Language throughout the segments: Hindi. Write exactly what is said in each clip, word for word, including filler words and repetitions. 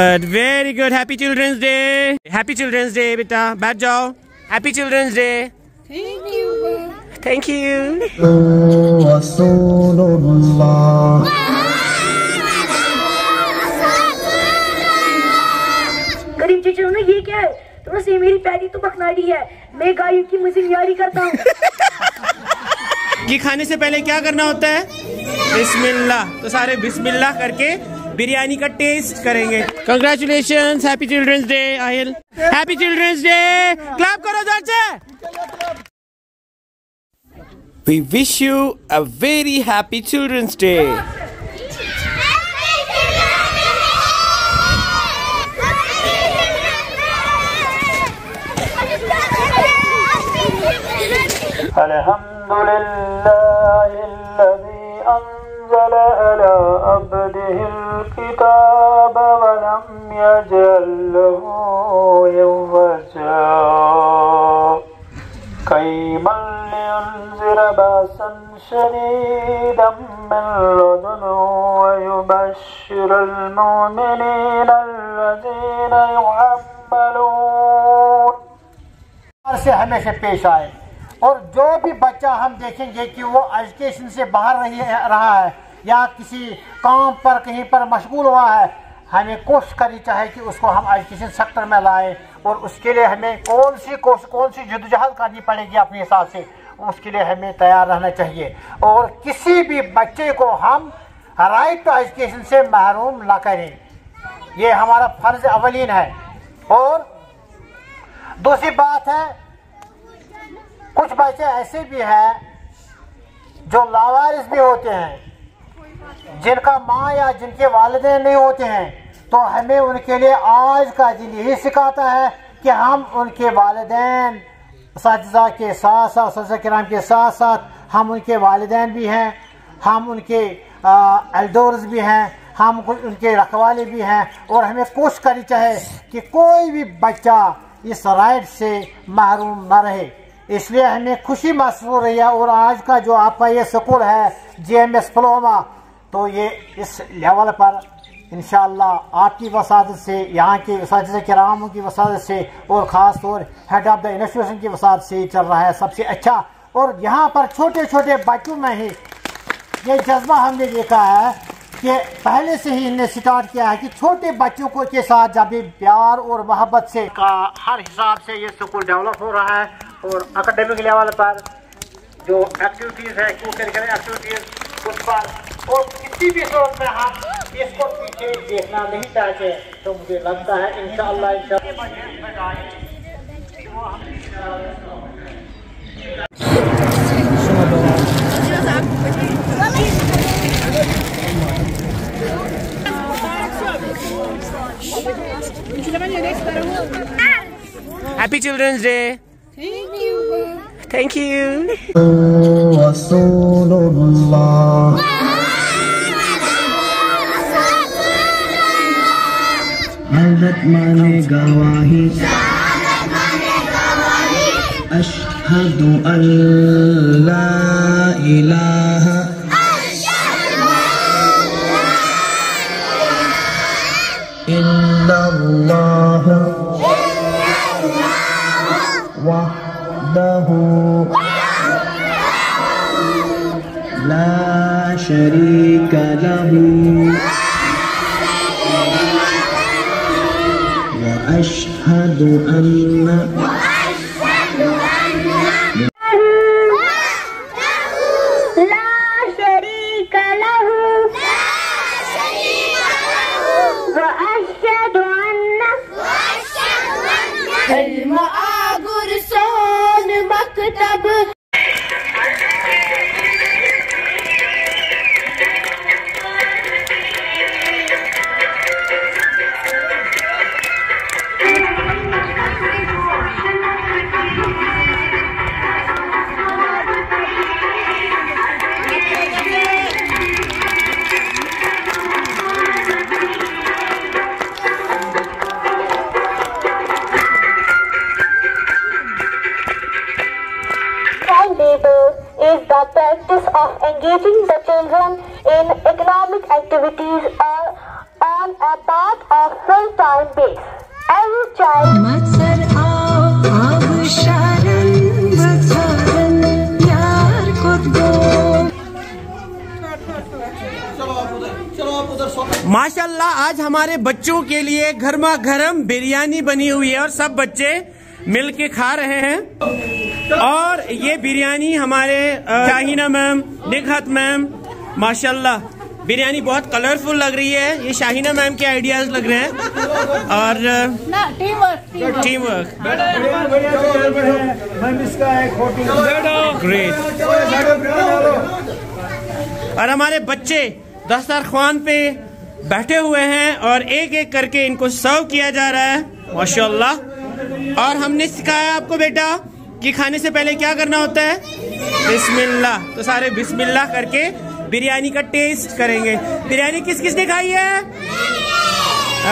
Very good. Happy children's day, happy children's day. बेटा बैठ जाओ। Happy children's day. Thank you, thank you. गरीब चीज में ये क्या है? तुम से मेरी प्यारी तो बखनाड़ी है। मैं गायों की मुझे यारी करता हूँ। ये खाने से पहले क्या करना होता है? बिस्मिल्लाह। तो सारे बिस्मिल्लाह करके बिरयानी का टेस्ट करेंगे। Congratulations, happy children's day Aahil. Happy children's day. Clap करो जोर से। We wish you a very happy Children's Day. Alhamdulillah. أنزل على عبده الكتاب ولم يجعل له عوجا قيما لينذر بأسا شديدا من لدنه ويبشر المؤمنين الذين يعملون से हमेशा पेश आए। और जो भी बच्चा हम देखेंगे कि वो एजुकेशन से बाहर रही है, रहा है या किसी काम पर कहीं पर मशगूल हुआ है, हमें कोशिश करनी चाहिए कि उसको हम एजुकेशन सेक्टर में लाएं। और उसके लिए हमें कौन सी कोशिश कौन सी जद्दोजहद करनी पड़ेगी अपने हिसाब से, उसके लिए हमें तैयार रहना चाहिए। और किसी भी बच्चे को हम राइट टू एजुकेशन से महरूम ना करें, ये हमारा फर्ज अवलीन है। और दूसरी बात है, कुछ बच्चे ऐसे भी हैं जो लावारिस भी होते हैं, जिनका माँ या जिनके वालिदैन नहीं होते हैं, तो हमें उनके लिए आज का दिन यही सिखाता है कि हम उनके वालिदैन साथिजा के साथ साथ साथिजा किराम के साथ साथ हम उनके वालिदैन भी हैं, हम उनके एल्डर्स भी हैं, हम उनके रखवाले भी हैं। और हमें कोशिश करनी चाहिए कि कोई भी बच्चा इस राइट से महरूम न रहे। इसलिए हमें खुशी महसूस हो रही है। और आज का जो आपका ये स्कूल है जेएमएस प्लोमा, तो ये इस लेवल पर इंशाल्लाह आपकी वसादत से, यहाँ के उस्ताद किरामों की वसादत से और ख़ास तौर हेड ऑफ़ द इंस्टीट्यूशन की वसादत से चल रहा है सबसे अच्छा। और यहाँ पर छोटे छोटे बच्चों में ही ये जज्बा हमने देखा है कि पहले से ही इन्हें स्टार्ट किया है कि छोटे बच्चों को के साथ जब प्यार और मोहब्बत से का हर हिसाब से ये स्कूल डेवलप हो रहा है। और अकेडमिक लेवल पर जो एक्टिविटीज़ है, को करिकुलर एक्टिविटीज़, उस पर और किसी भी शोध में हम इसको पीछे देखना नहीं चाहते। तो मुझे लगता है इंशाअल्लाह इंशाअल्लाह happy children's day. Thank you. Thank you. Rasulullah. Hazrat mane gawahi. Hazrat mane gawahi. Ashhadu an la ilaha. Ashhadu an la ilaha. Illallah. Wahdahu la sharika lahu wa ashhadu anna wahdahu la sharika lahu wa ashhadu anna wahdahu तब practice of engaging the children in economic activities or on a path of full-time base. Every child Matsar aao absharan matsharan yaar ko do. माशाल्लाह आज हमारे बच्चों के लिए गर्मा गर्म बिरयानी बनी हुई है और सब बच्चे मिल के खा रहे हैं। और ये बिरयानी हमारे शाहिना मैम, निखत मैम, माशाल्लाह बिरयानी बहुत कलरफुल लग रही है। ये शाहिना मैम के आइडियाज लग रहे हैं और teamwork teamwork great. और हमारे बच्चे दस्तरखान पे बैठे हुए हैं और एक एक करके इनको सर्व किया जा रहा है माशाल्लाह। और हमने सिखाया आपको बेटा कि खाने से पहले क्या करना होता है, बिस्मिल्लाह। तो सारे बिस्मिल्लाह करके बिरयानी का टेस्ट करेंगे। बिरयानी किस किसने खाई है?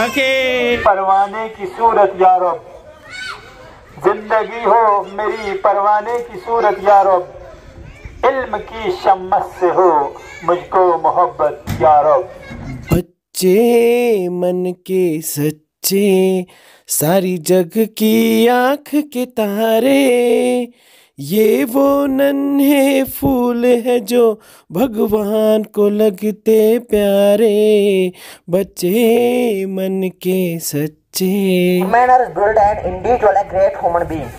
ओके। परवाने की सूरत यारो जिंदगी हो मेरी, परवाने की सूरत यारो इल्म की शम्मत से हो मुझको मोहब्बत यारो। बच्चे मन के सच्चे, सारी जग की आँख के तारे, ये वो नन्हे फूल है जो भगवान को लगते प्यारे। बच्चे मन के सच्चे। Women are good and individual a great human being.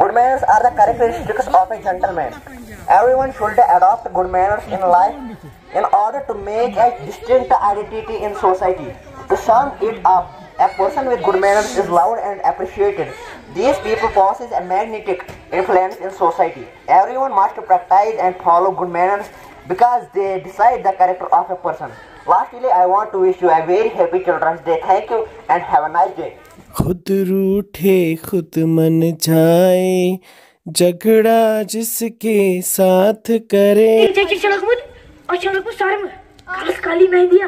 Good manners are the characteristics of a gentleman. Everyone should adopt good manners in life in order to make a distinct identity in society. To sum it up, a person with good manners is loved and appreciated. These people possess a magnetic influence in society. Everyone must practice and follow good manners because they decide the character of a person. Lastly, I want to wish you a very happy Children's Day. Thank you and have a nice day. खुद रूठे खुद मन जाए, झगड़ा जिसके साथ करे। और चलो सारे में काली मेहंदी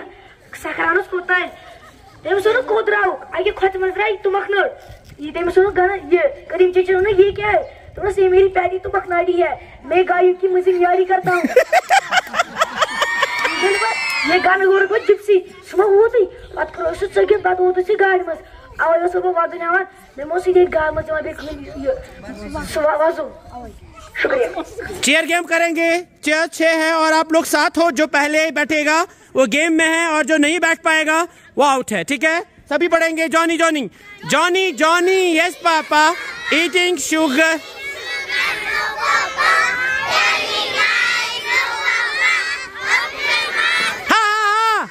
सकारानुस होता है। ये सुनो कोदराओ आगे खत मत रही तुम अखनोर ये दे में सुनो गाना ये करीम चाचा ने ये क्या है थोड़ा से मेरी प्यारी तुम अखनाड़ी है मैं गायों की मजिंग यारी करता हूं। ये गाना गोर को जिप्सी सुनो वो थी बात करो सच के बात वो तो गाड़ी में आवाज सबको बात नहीं आवाज मैं मोसी के गांव में जमा देख लूं सुबह वाजो शुक्रिया। चेयर गेम करेंगे, चेयर छह है और आप लोग साथ हो। जो पहले बैठेगा वो गेम में है और जो नहीं बैठ पाएगा वो आउट है, ठीक है? सभी पढ़ेंगे। Johnny Johnny Johnny Johnny yes papa eating sugar हाँ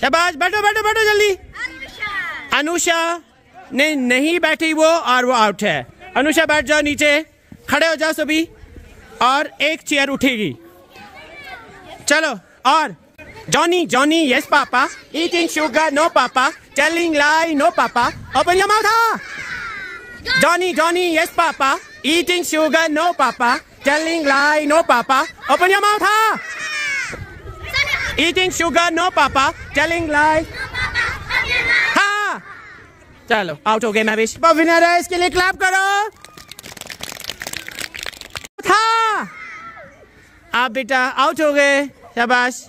शाबाश। बैठो बैठो बैठो जल्दी। अनुषा ने नहीं बैठी वो और वो आउट है। अनुषा बैठ जाओ, नीचे खड़े हो जाओ सभी और एक चेयर उठेगी। चलो और Johnny, Johnny, yes, Papa. Eating sugar, no, Papa. Telling lie, no, Papa. Open your mouth, ha! Johnny, Johnny, yes, Papa. Eating sugar, no, Papa. Telling lie, no, Papa. Open your mouth, ha! Eating sugar, no, Papa. Telling lie, no, Papa. Open your mouth, ha! चलो, out हो गए महवेश। विनर है, इसके लिए clap करो। था, आप बेटा out हो गए, शाबाश।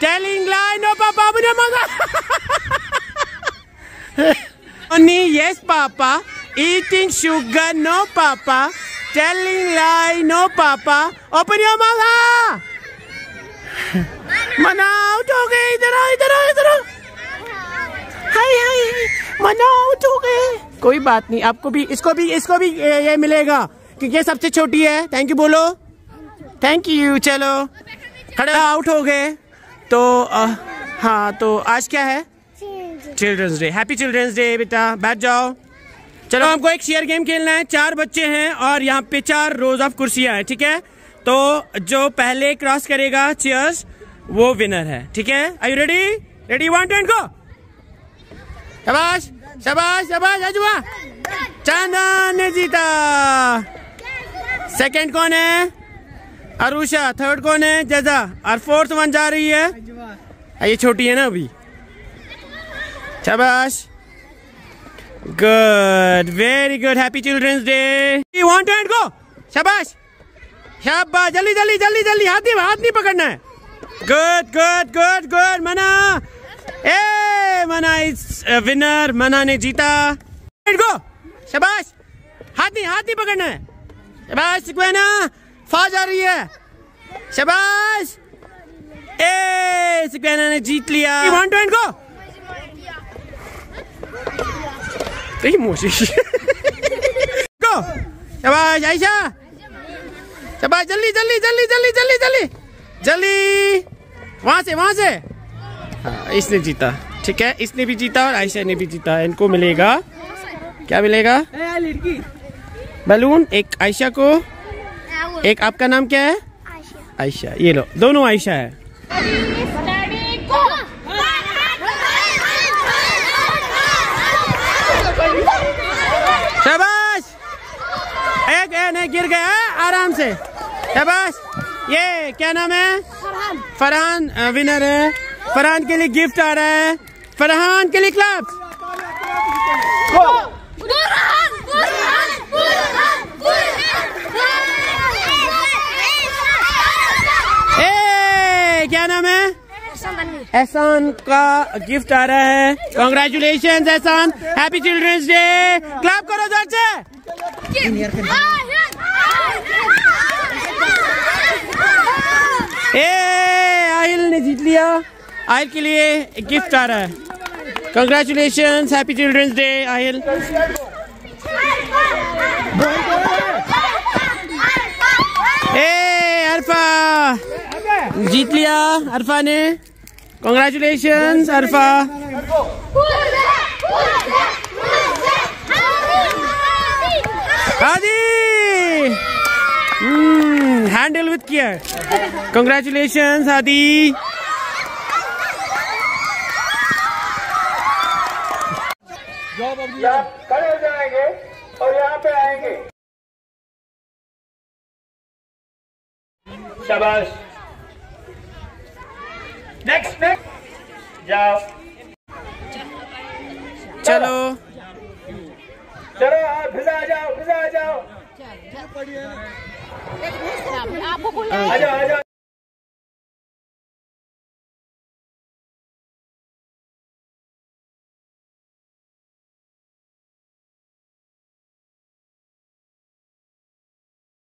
Telling lie, no, Papa. Johnny, yes, Papa. Eating sugar, no, Papa. Telling lie, no, Papa. Open your mouth, ha! Mana, out हो गए, इधर आओ, इधर आओ, इधर आओ। हाय हाय, मना आउट हो गए। कोई बात नहीं, आपको भी, इसको भी, इसको भी ये, ये मिलेगा क्योंकि ये सबसे छोटी है। थैंक यू बोलो, थैंक यू। चलो खड़े आउट हो गए। तो आ, हाँ तो आज क्या है? Children's day. Happy children's day बेटा, बैठ जाओ। चलो हमको एक शेयर गेम खेलना है। चार बच्चे हैं और यहाँ पे चार रोज ऑफ कुर्सियाँ हैं, ठीक है? तो जो पहले क्रॉस करेगा चेयर्स वो विनर है, ठीक है? Are you ready? Ready, one two and go. शाबाश शाबाश शाबाश अजुआ। चंदन ने जीता। सेकंड कौन है? अरुषा। थर्ड कौन है? जजा। और फोर्थ वन जा रही है, ये छोटी है ना अभी। शाबाश। Good, very good. Happy Children's Day. You want to and go? Shabash, shabash. Jaldi, jaldi, jaldi, jaldi. हाथ नहीं हाथ नहीं पकड़ना है. Good, good, good, good. Mana, hey, Mana is a winner. Mana ने जीता. And go. Shabash. हाथ नहीं हाथ नहीं पकड़ना है. शाबाश सिक्वेना. फाज आ रही है. शाबाश. ए सिक्वेना ने जीत लिया. You want to and go? गो शाबाश आयशा शाबाश जल्दी जल्दी जल्दी जल्दी जल्दी जल्दी जल्दी वहां से वहां से हाँ, इसने जीता. ठीक है, इसने भी जीता और आयशा ने भी जीता. इनको मिलेगा क्या? मिलेगा बलून. एक आयशा को, एक आपका नाम क्या है? आयशा. ये लो, दोनों आयशा है. गिर गया आराम से. शाबाश. ये क्या नाम है? फरहान. फरहान विनर है. फरहान के लिए गिफ्ट आ रहा है. फरहान के लिए क्लब. ए क्या नाम है? एहसान का गिफ्ट आ रहा है. कांग्रेचुलेशन एहसान. Happy children's day. क्लब करो जोर से. ए आहिल ने जीत लिया. आहिल के लिए एक गिफ्ट आ रहा है. Congratulation. Happy children's day Aahil. ए अरफा जीत लिया. अरफा ने कंग्रेचुलेशन अरफा. आदि हैंडल विद केयर. कंग्रेचुलेशन आदि. खड़े हो जाएंगे और यहाँ पे आएंगे. शाबाश. नेक्स्ट नेक्स्ट जाओ. चलो चलो आप भिजा जाओ भिजा जाओ. आपको आजा आजा